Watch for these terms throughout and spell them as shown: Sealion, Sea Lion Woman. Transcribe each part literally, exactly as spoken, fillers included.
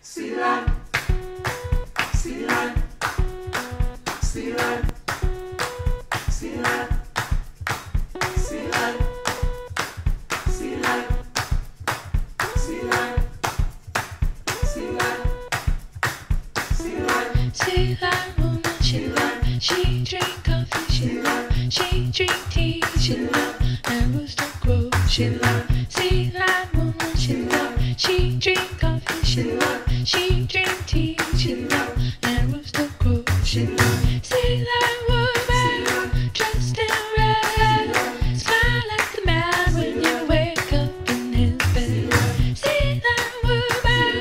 Sea lion, sea lion, sea lion, sea lion, sea lion, sea lion, sea lion, sea lion, sea lion. Sea lion woman, she love. She drink coffee, she love. She drink tea, she love. And rooster crow, she love. Sea lion woman, she love. She drink coffee, she love. She drink tea, she love, and rooster crow, she love. Sea lion woman, dressed in red, smile like the man when you wake up in his bed. Sea lion woman,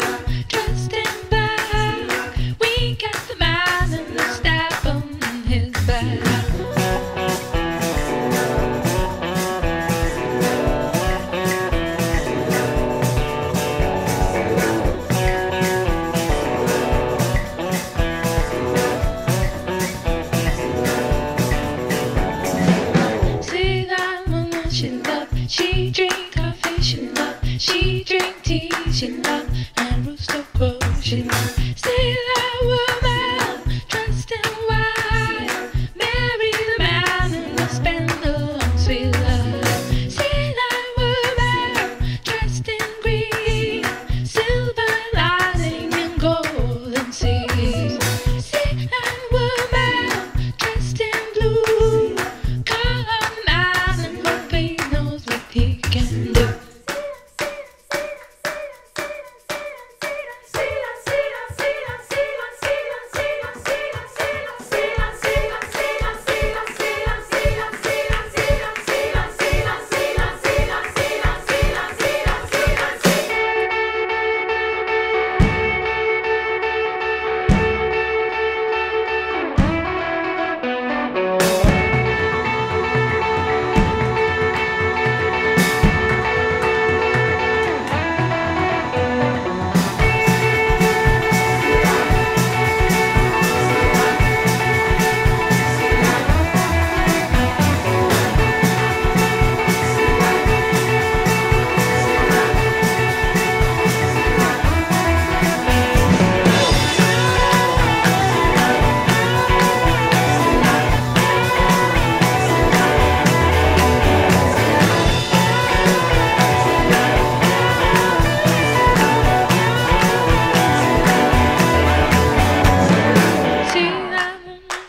dressed in black, wink at the man and stab him in his back. She drink coffee, she love. She drink tea, she love. And rooster crow, she love. Sea lion woman, dressed in white, marry the man and they'll spend a long sweet life. Sea lion woman, dressed in green, silver lining and golden seas. Sea lion woman, dressed in blue, call on the man and hope he knows what he can do.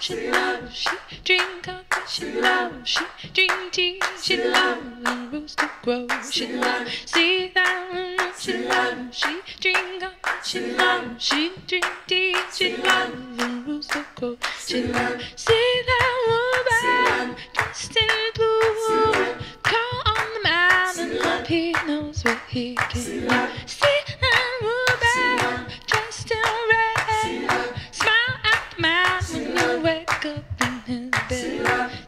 She love, she drink tea, she love, and rooster crow, she love. Sea lion, she love, she drink up, she love, she drink tea, she love, and rooster crow, she love. Sea lion woman, dressed in blue, call on the man and hope he knows what he can do. Sea lion woman, dressed in red, smile at the man when you wake up in his bed.